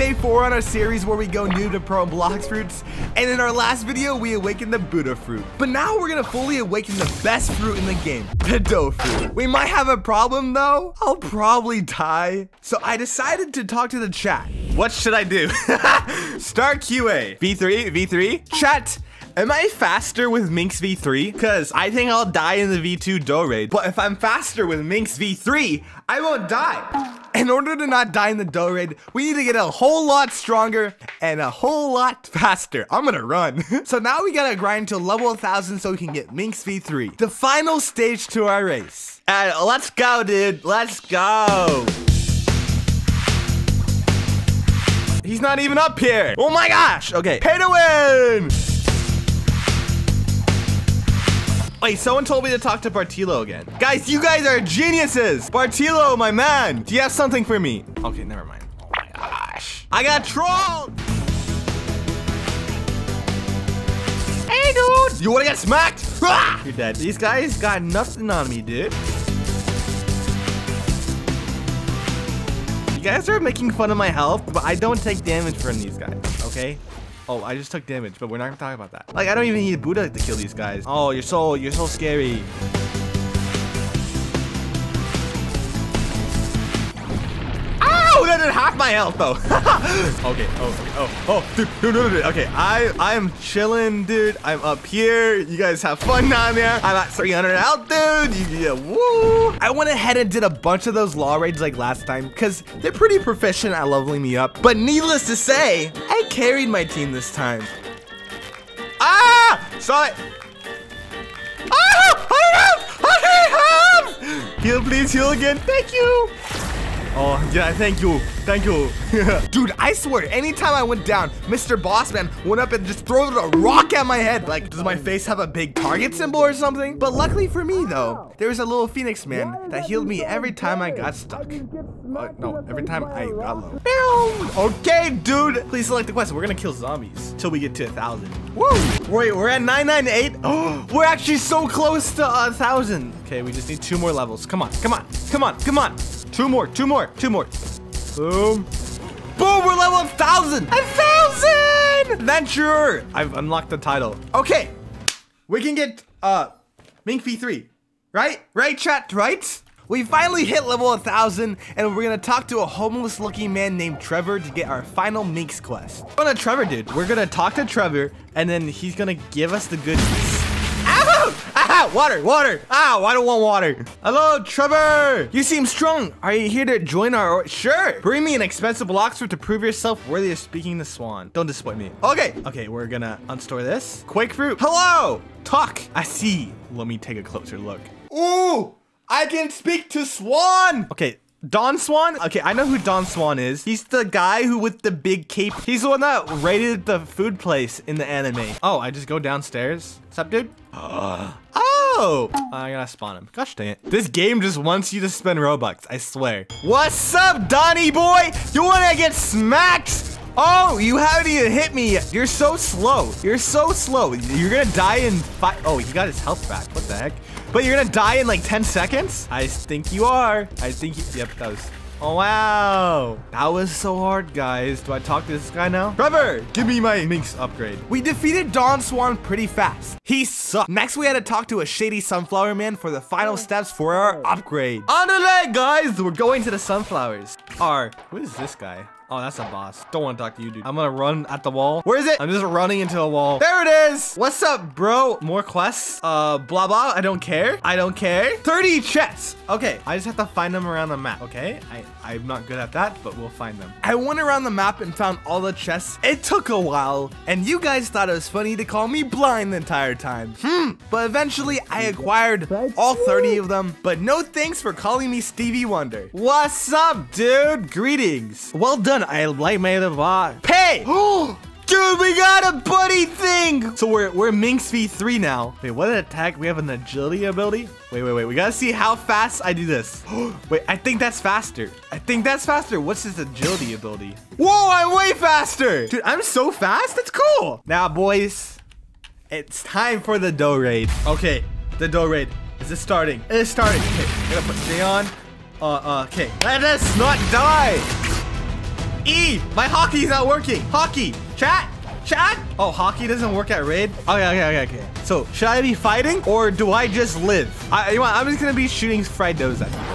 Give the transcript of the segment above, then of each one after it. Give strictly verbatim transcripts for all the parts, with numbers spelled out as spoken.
day four on our series where we go new to pro blocks fruits, and in our last video we awakened the Buddha fruit. But now we're gonna fully awaken the best fruit in the game, the dough fruit. We might have a problem though. I'll probably die. So I decided to talk to the chat. What should I do? Start Q A. V three, V three, chat. Am I faster with Mink's V three? Cause I think I'll die in the V two Dough Raid. But if I'm faster with Mink's V three, I won't die. In order to not die in the Dough Raid, we need to get a whole lot stronger and a whole lot faster. I'm gonna run. So now we gotta grind to level one thousand so we can get Mink's V three. The final stage to our race. And let's go, dude, let's go. He's not even up here. Oh my gosh, okay. Pay to win. Wait, someone told me to talk to Bartilo again. Guys, you guys are geniuses! Bartilo, my man, do you have something for me? Okay, never mind. Oh my gosh. I got trolled! Hey, dude! You wanna get smacked? Ah! You're dead. These guys got nothing on me, dude. You guys are making fun of my health, but I don't take damage from these guys, okay? Oh, I just took damage, but we're not gonna talk about that. Like, I don't even need Buddha to kill these guys. Oh, you're so, you're so scary. Ow, that did half my health though. Okay, oh, oh, oh, dude, dude, dude, dude. Okay, I, I'm chilling, dude. I'm up here. You guys have fun down there. I'm at three hundred health, dude. Yeah, woo. I went ahead and did a bunch of those law raids like last time because they're pretty proficient at leveling me up. But needless to say, I carried my team this time. Ah! Saw it. Ah! I don't know! I have! Heal, please, heal again. Thank you. Oh, yeah, thank you. Thank you. Dude, I swear, anytime I went down, Mister Bossman went up and just threw a rock at my head. Like, does my face have a big target symbol or something? But luckily for me, though, there was a little Phoenix man that healed me every time I got stuck. Uh, no, every time I got low. Okay, dude. Please select the quest. We're going to kill zombies till we get to a thousand. Woo. Wait, we're at nine ninety-eight. Oh, we're actually so close to a thousand. Okay, we just need two more levels. Come on, come on, come on, come on. Two more, two more, two more. Boom. Boom, we're level one thousand. one thousand! Adventurer! I've unlocked the title. Okay, we can get uh, Mink V three, right? Right, chat, right? We finally hit level one thousand, and we're gonna talk to a homeless looking man named Trevor to get our final Mink's quest. We're gonna Trevor, dude. We're gonna talk to Trevor, and then he's gonna give us the good news. Ah, water, water. Ow, I don't want water. Hello, Trevor. You seem strong. Are you here to join our or Sure. Bring me an expensive blocks fruit to prove yourself worthy of speaking to Swan. Don't disappoint me. Okay. Okay, we're gonna unstore this. Quake fruit. Hello. Talk. I see. Let me take a closer look. Ooh, I can speak to Swan. Okay. Don Swan? Okay, I know who Don Swan is. He's the guy who with the big cape. He's the one that raided the food place in the anime. Oh, I just go downstairs. What's up, dude? Uh. Oh, I gotta spawn him. Gosh dang it. This game just wants you to spend Robux, I swear. What's up, Donnie boy? You wanna get smacked? Oh, you haven't even hit me yet. You're so slow. You're so slow. You're gonna die in five. Oh, he got his health back. What the heck? But you're gonna die in like ten seconds? I think you are. I think you, yep, that was, oh wow. That was so hard, guys. Do I talk to this guy now? Trevor, give me my Mink's upgrade. We defeated Don Swan pretty fast. He sucked. Next, we had to talk to a shady sunflower man for the final steps for our upgrade. On the leg, guys, we're going to the sunflowers. Our, who is this guy? Oh, that's a boss. Don't want to talk to you, dude. I'm gonna run at the wall. Where is it? I'm just running into a wall. There it is. What's up, bro? More quests. Uh, blah, blah. I don't care. I don't care. thirty chests. Okay. I just have to find them around the map. Okay. I, I'm not good at that, but we'll find them. I went around the map and found all the chests. It took a while, and you guys thought it was funny to call me blind the entire time. Hmm. But eventually, I acquired all thirty of them, but no thanks for calling me Stevie Wonder. What's up, dude? Greetings. Well done. I like my other box. Pay! Oh, dude, we got a buddy thing. So we're we're Mink's V three now. Wait, what an attack? We have an agility ability. Wait, wait, wait. We gotta see how fast I do this. Wait, I think that's faster. I think that's faster. What's his agility ability? Whoa, I'm way faster. Dude, I'm so fast. That's cool. Now, boys, it's time for the Dough Raid. Okay, the Dough Raid. Is it starting? It is starting. Okay, I gotta put stay on. Uh, uh, okay. Let us not die. E! My hockey's not working. Hockey. Chat. Chat. Oh, hockey doesn't work at raid. Okay, okay, okay, okay. So, should I be fighting or do I just live? I, you know, I'm just gonna be shooting fried doughs at people.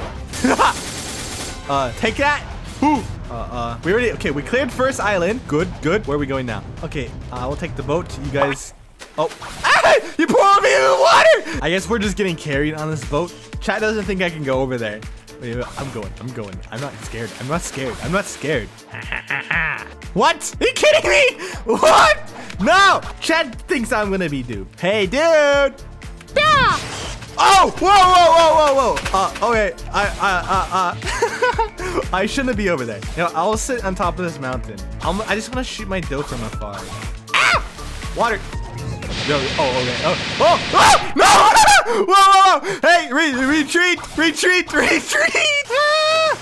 uh, take that. Who? Uh, uh. We already. Okay, we cleared first island. Good, good. Where are we going now? Okay, I uh, will take the boat. You guys. Oh. Ah! You pulled me in the water. I guess we're just getting carried on this boat. Chat doesn't think I can go over there. Wait, I'm going. I'm going. I'm not scared. I'm not scared. I'm not scared. What? Are you kidding me? What? No. Chad thinks I'm gonna be duped. Hey, dude. Yeah. Oh! Whoa! Whoa! Whoa! Whoa! Whoa! Uh, okay. I. Uh. Uh. uh. I shouldn't be over there. You know, I'll sit on top of this mountain. I'm, I just want to shoot my dough from afar. Ah! Water. Yo, oh, okay. Oh, oh, oh, no! Whoa, whoa, whoa! Hey, re retreat, retreat, retreat! Ah!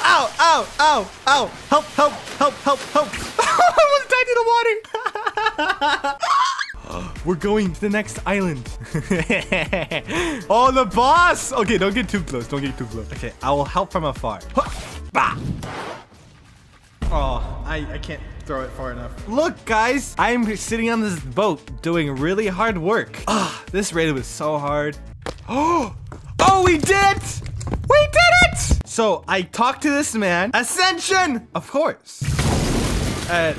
Ow, ow, ow, ow! Help, help, help, help, help! I almost died in the water! We're going to the next island. Oh, the boss! Okay, don't get too close, don't get too close. Okay, I will help from afar. Bah! Oh, I, I can't throw it far enough. Look, guys, I'm sitting on this boat doing really hard work. Ah, oh, this raid was so hard. Oh, oh, we did it! We did it! So I talked to this man. Ascension, of course. Uh,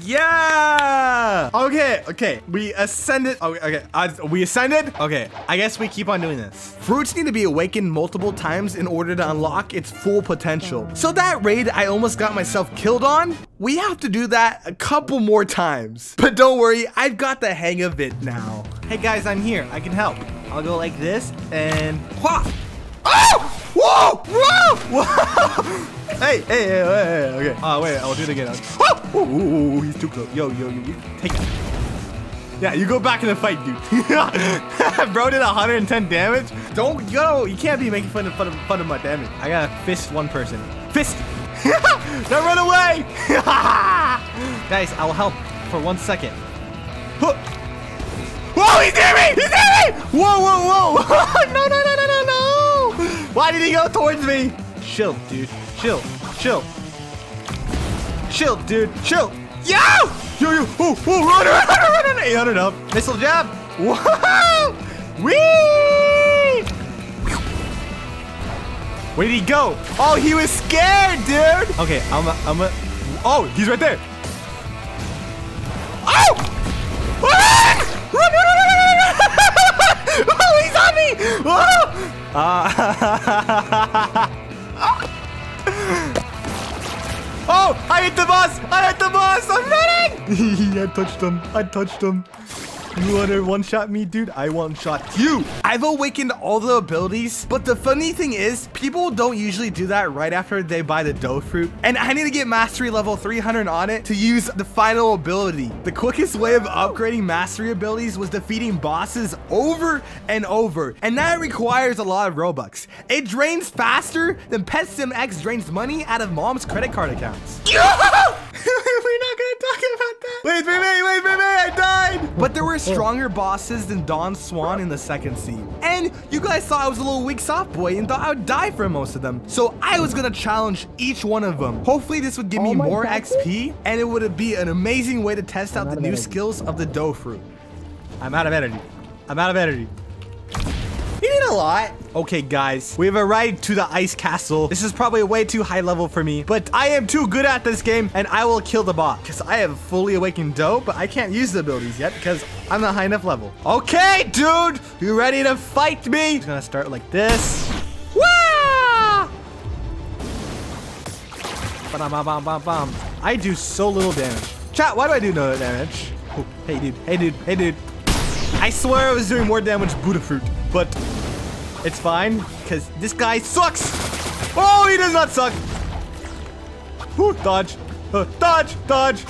yeah. Okay, okay. We ascended. Okay, okay. I, we ascended. Okay. I guess we keep on doing this. Fruits need to be awakened multiple times in order to unlock its full potential. So that raid I almost got myself killed on, we have to do that a couple more times. But don't worry, I've got the hang of it now. Hey guys, I'm here. I can help. I'll go like this and... Whoa! Oh! Whoa! Whoa! Whoa! Hey, hey, hey, hey, okay. Oh, uh, wait, I'll do it again. Oh, ooh, ooh, ooh, he's too close. Yo, yo, yo, take it. Yeah, you go back in the fight, dude. Bro did one hundred ten damage. Don't, yo, you can't be making fun of, fun of, fun of my damage. I gotta fist one person. Fist! Now run away! Guys, I will help for one second. Huh. Whoa, he's near me! He's near me! Whoa, whoa, whoa! No, no, no, no, no, no! Why did he go towards me? Chill, dude. Chill, chill, chill, dude, chill. Yo, yo, yo, oh, oh, run, run, run, run, eight hundred up. Missile jab. Whoa, wee. Where did he go? Oh, he was scared, dude. Okay, I'm, a, I'm, a, oh, he's right there. Oh, ah! Run, run, run, run, run, run. Oh, he's on me. Whoa. Uh, oh. Oh, I hit the boss! I hit the boss! I'm running! I touched him. I touched him. You want to one-shot me, dude? I one-shot you. I've awakened all the abilities, but the funny thing is, people don't usually do that right after they buy the dough fruit. And I need to get mastery level three hundred on it to use the final ability. The quickest way of upgrading mastery abilities was defeating bosses over and over. And that requires a lot of Robux. It drains faster than Pet Sim X drains money out of mom's credit card accounts. We're not gonna talk about that. Wait for me, wait for me, I died. But there were stronger bosses than Don Swan in the second scene. And you guys thought I was a little weak soft boy and thought I would die for most of them. So I was gonna challenge each one of them. Hopefully this would give me oh more God. X P and it would be an amazing way to test out the new energy. skills of the dough fruit. I'm out of energy. I'm out of energy. You did a lot. Okay, guys, we have arrived to the ice castle. This is probably way too high level for me, but I am too good at this game and I will kill the boss because I have fully awakened dough, but I can't use the abilities yet because I'm not high enough level. Okay, dude, you ready to fight me? I'm gonna start like this. Wah! Ba-dum-bum-bum-bum. I do so little damage. Chat, why do I do no damage? Oh, hey, dude, hey, dude, hey, dude. I swear I was doing more damage Buddha fruit, but it's fine because this guy sucks. Oh, he does not suck. Ooh, dodge, uh, dodge, dodge.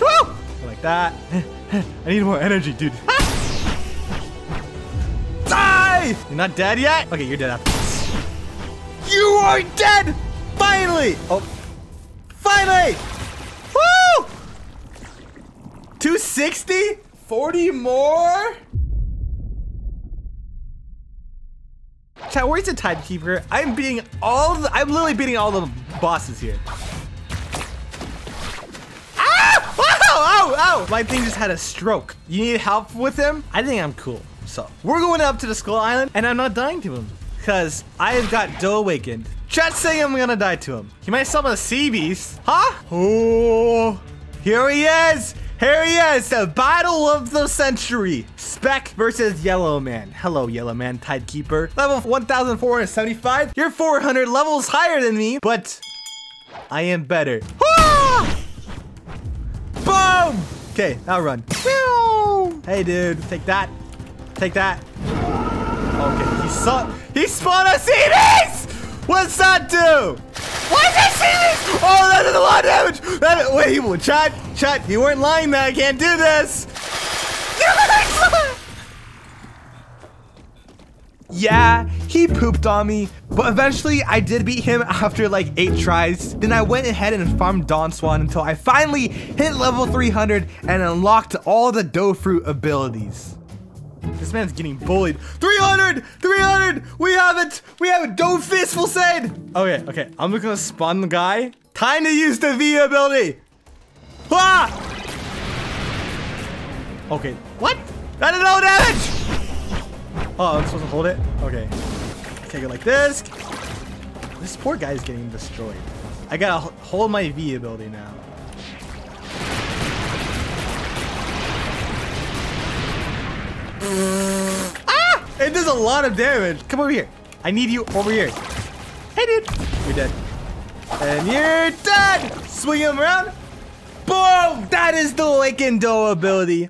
Woo! Like that. I need more energy, dude. Die! You're not dead yet? Okay, you're dead after this. You are dead! Finally! Oh, finally! Woo! two sixty? forty more? Chat, where's the Tide Keeper? I'm beating all the, I'm literally beating all the bosses here. Ah! Oh, oh, oh! My thing just had a stroke. You need help with him? I think I'm cool. So we're going up to the Skull Island and I'm not dying to him because I've got Dough awakened. Chat's saying I'm gonna die to him. He might summon a Sea Beast. Huh? Oh, here he is. Here he is, the battle of the century. Spec versus Yellow Man. Hello, Yellow Man, Tide Keeper. Level one thousand four hundred seventy-five. You're four hundred levels higher than me, but I am better. Ah! Boom! Okay, now run. Hey, dude, take that. Take that. Okay, he saw. He spawned a Sea Beast! What's that do? Why did I see this? Oh, that did a lot of damage. That, wait, well, chat, chat, you weren't lying there. I can't do this. Yeah, he pooped on me, but eventually I did beat him after like eight tries. Then I went ahead and farmed Don Swan until I finally hit level three hundred and unlocked all the Dough Fruit abilities. This man's getting bullied. three hundred! three hundred! We have it! We have it! Dough Fistful said! Okay, okay. I'm just gonna spawn the guy. Time to use the V ability! Ah! Okay. What? That did no damage! Oh, I'm supposed to hold it? Okay. Take it like this. This poor guy is getting destroyed. I gotta hold my V ability now. Ah! It does a lot of damage. Come over here. I need you over here. Hey, dude. You're dead. And you're dead. Swing him around. Boom! That is the awakened Dough ability.